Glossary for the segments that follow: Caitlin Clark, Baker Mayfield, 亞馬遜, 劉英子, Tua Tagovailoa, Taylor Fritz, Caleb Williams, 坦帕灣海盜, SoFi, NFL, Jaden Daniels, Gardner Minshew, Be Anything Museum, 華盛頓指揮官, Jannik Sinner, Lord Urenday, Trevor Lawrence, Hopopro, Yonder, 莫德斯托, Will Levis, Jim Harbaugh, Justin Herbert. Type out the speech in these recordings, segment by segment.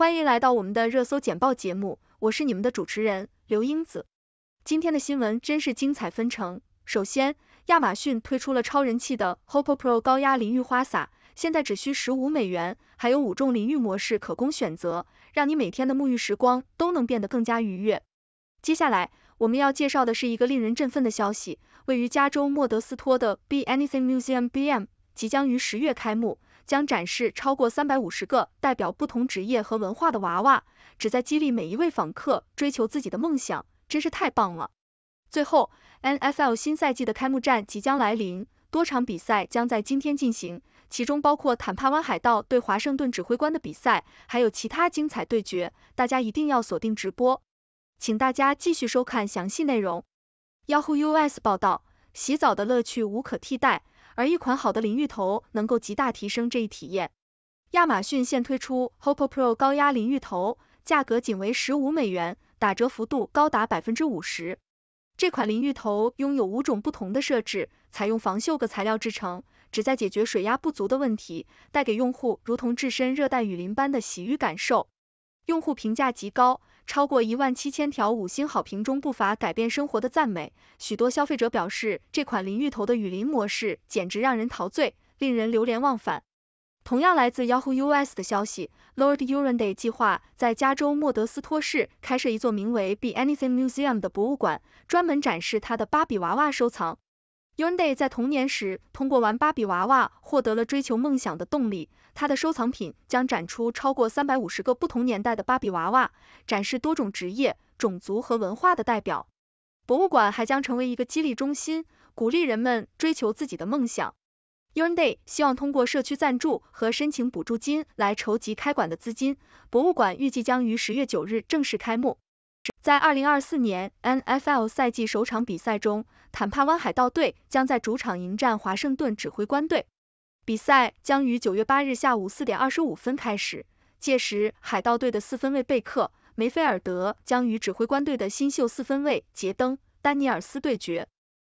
欢迎来到我们的热搜简报节目，我是你们的主持人刘英子。今天的新闻真是精彩纷呈。首先，亚马逊推出了超人气的 Hopopro 高压淋浴花洒，现在只需$15，还有5种淋浴模式可供选择，让你每天的沐浴时光都能变得更加愉悦。接下来，我们要介绍的是一个令人振奋的消息，位于加州莫德斯托的 Be Anything Museum BM 即将于10月开幕。将展示超过350个代表不同职业和文化的娃娃，旨在激励每一位访客追求自己的梦想，真是太棒了。最后 ，NFL 新赛季的开幕战即将来临，多场比赛将在今天进行，其中包括坦帕湾海盗对华盛顿指挥官的比赛，还有其他精彩对决，大家一定要锁定直播。请大家继续收看详细内容。Yahoo US 报道，洗澡的乐趣无可替代。而一款好的淋浴头能够极大提升这一体验。亚马逊现推出 Hopopro 高压淋浴头，价格仅为$15，打折幅度高达 50%。这款淋浴头拥有5种不同的设置，采用防锈铬材料制成，旨在解决水压不足的问题，带给用户如同置身热带雨林般的洗浴感受。用户评价极高，超过17000条5星好评中不乏改变生活的赞美，许多消费者表示这款淋浴头的雨林模式简直让人陶醉，令人流连忘返。同样来自 Yahoo US 的消息 ，Lord Urenday 计划在加州莫德斯托市开设一座名为 Be Anything Museum 的博物馆，专门展示他的芭比娃娃收藏。Yonder 在童年时通过玩芭比娃娃获得了追求梦想的动力，他的收藏品将展出超过350个不同年代的芭比娃娃，展示多种职业、种族和文化的代表。博物馆还将成为一个激励中心，鼓励人们追求自己的梦想。Yonder 希望通过社区赞助和申请补助金来筹集开馆的资金，博物馆预计将于10月9日正式开幕。在2024年 NFL 赛季首场比赛中，坦帕湾海盗队将在主场迎战华盛顿指挥官队。比赛将于9月8日下午4:25开始，届时海盗队的4分卫贝克、梅菲尔德将与指挥官队的新秀4分卫杰登、丹尼尔斯对决。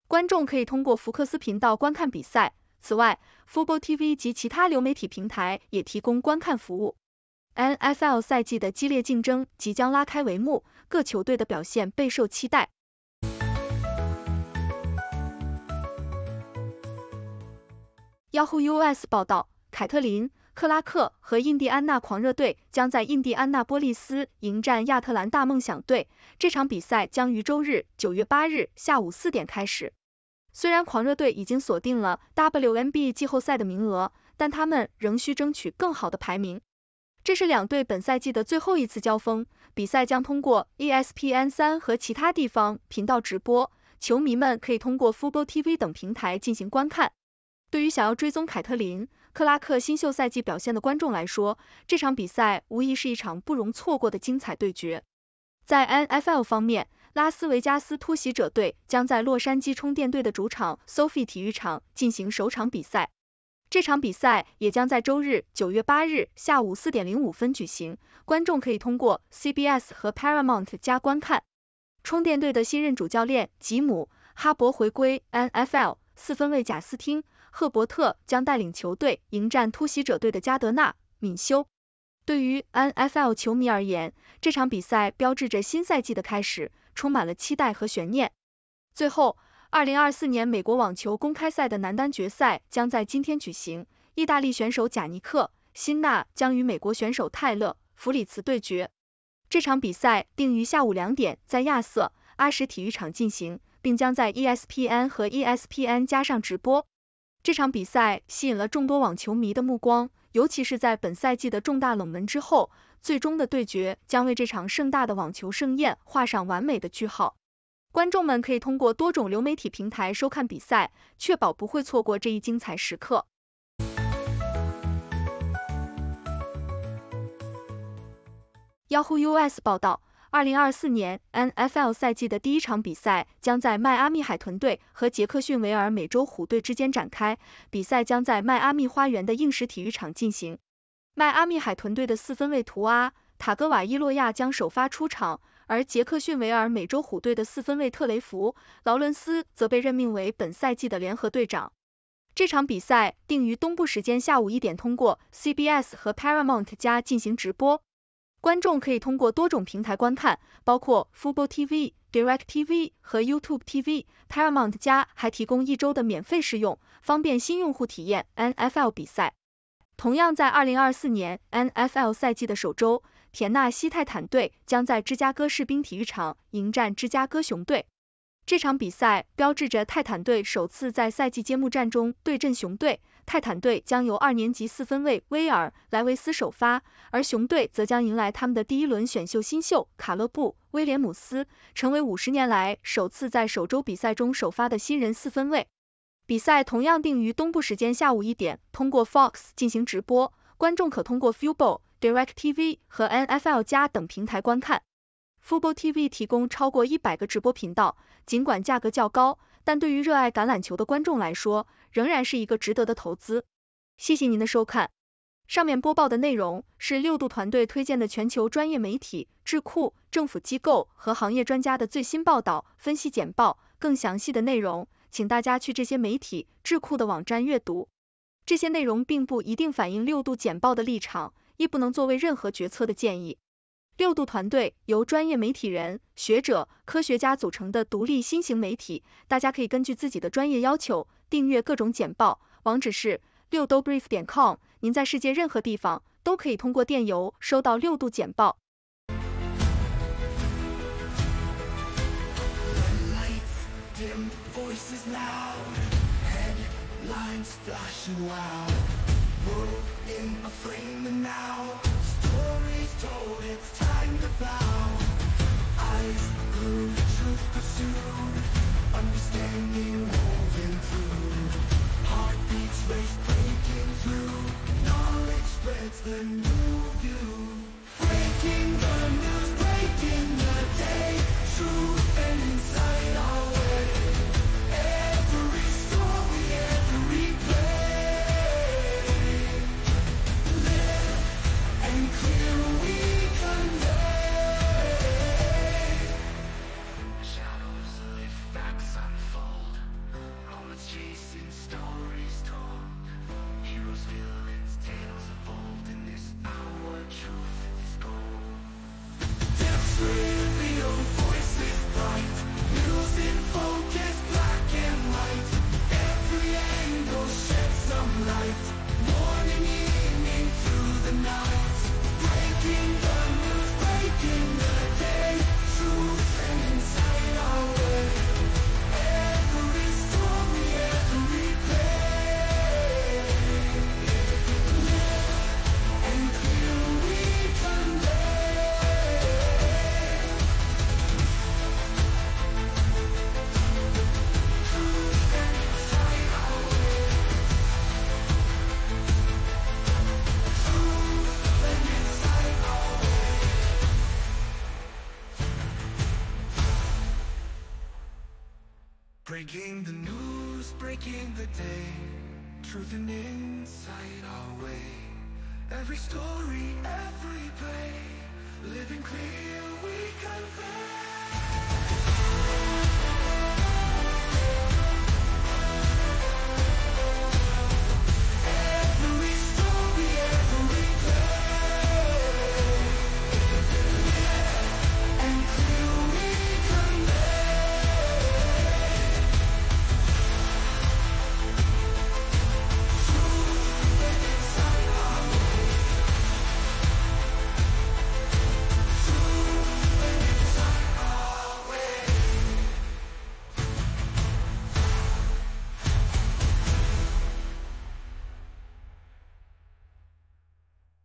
观众可以通过福克斯频道观看比赛，此外 ，Football TV 及其他流媒体平台也提供观看服务。NFL 赛季的激烈竞争即将拉开帷幕，各球队的表现备受期待。Yahoo US 报道，凯特琳·克拉克和印第安纳狂热队将在印第安纳波利斯迎战亚特兰大梦想队，这场比赛将于周日9月8日下午4点开始。虽然狂热队已经锁定了 WNBA 季后赛的名额，但他们仍需争取更好的排名。这是两队本赛季的最后一次交锋，比赛将通过 ESPN3 和其他地方频道直播，球迷们可以通过 Football TV 等平台进行观看。对于想要追踪凯特琳·克拉克新秀赛季表现的观众来说，这场比赛无疑是一场不容错过的精彩对决。在 NFL 方面，拉斯维加斯突袭者队将在洛杉矶充电队的主场 SoFi 体育场进行首场比赛。这场比赛也将在周日9月8日下午4:05举行，观众可以通过 CBS 和 Paramount 加观看。充电队的新任主教练吉姆·哈伯回归 NFL， 4分卫贾斯汀·赫伯特将带领球队迎战突袭者队的加德纳·敏修。对于 NFL 球迷而言，这场比赛标志着新赛季的开始，充满了期待和悬念。最后，2024年美国网球公开赛的男单决赛将在今天举行，意大利选手贾尼克·辛纳将与美国选手泰勒·弗里茨对决。这场比赛定于下午2点在亚瑟·阿什体育场进行，并将在 ESPN 和 ESPN 加上直播。这场比赛吸引了众多网球迷的目光，尤其是在本赛季的重大冷门之后，最终的对决将为这场盛大的网球盛宴画上完美的句号。观众们可以通过多种流媒体平台收看比赛，确保不会错过这一精彩时刻。Yahoo US 报道，2024年 NFL 赛季的第一场比赛将在迈阿密海豚队和杰克逊维尔美洲虎队之间展开，比赛将在迈阿密花园的硬石体育场进行。迈阿密海豚队的4分卫图阿塔戈瓦伊洛亚将首发出场，而杰克逊维尔美洲虎队的4分卫特雷弗·劳伦斯则被任命为本赛季的联合队长。这场比赛定于东部时间下午1点通过 CBS 和 Paramount 加进行直播。观众可以通过多种平台观看，包括 Fubo TV、DirecTV 和 YouTube TV。Paramount +还提供1周的免费试用，方便新用户体验 NFL 比赛。同样在2024年 NFL 赛季的首周，田纳西泰坦队将在芝加哥士兵体育场迎战芝加哥熊队。这场比赛标志着泰坦队首次在赛季揭幕战中对阵熊队。泰坦队将由2年级4分卫威尔·莱维斯首发，而熊队则将迎来他们的第一轮选秀新秀卡勒布·威廉姆斯，成为50年来首次在首周比赛中首发的新人4分卫。比赛同样定于东部时间下午1点，通过 Fox 进行直播，观众可通过 Fubo、DirecTV 和 NFL+ 等平台观看。Fubo TV 提供超过100个直播频道，尽管价格较高，但对于热爱橄榄球的观众来说，仍然是一个值得的投资。谢谢您的收看。上面播报的内容是6度团队推荐的全球专业媒体、智库、政府机构和行业专家的最新报道、分析简报。更详细的内容，请大家去这些媒体、智库的网站阅读。这些内容并不一定反映6度简报的立场，亦不能作为任何决策的建议。6度团队由专业媒体人、学者、科学家组成的独立新型媒体，大家可以根据自己的专业要求订阅各种简报，网址是6度brief.com。您在世界任何地方都可以通过电邮收到6度简报。Told it's time to bow. Eyes glued, truth pursued. Understanding woven through. Heartbeats race breaking through. Knowledge spreads the new view. Breaking the news, breaking the day. Truth and insight our way. Every story, every play. Live and clear. Breaking the news, breaking the day. Truth and insight our way. Every story, every play. Living clear, we convey. Every story, every play. And clear, we convey.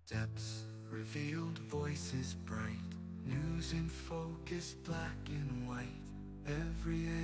Depths revealed, voices bright, news in focus, black and white, every